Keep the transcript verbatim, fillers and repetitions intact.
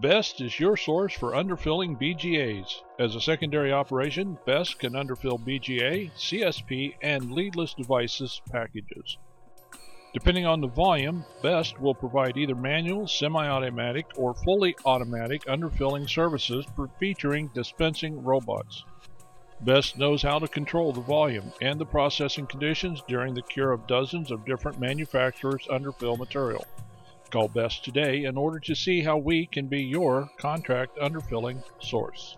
BEST is your source for underfilling B G As. As a secondary operation, BEST can underfill B G A, C S P, and leadless devices packages. Depending on the volume, BEST will provide either manual, semi-automatic, or fully automatic underfilling services for featuring dispensing robots. BEST knows how to control the volume and the processing conditions during the cure of dozens of different manufacturers' underfill material. Call BEST today in order to see how we can be your contract underfilling source.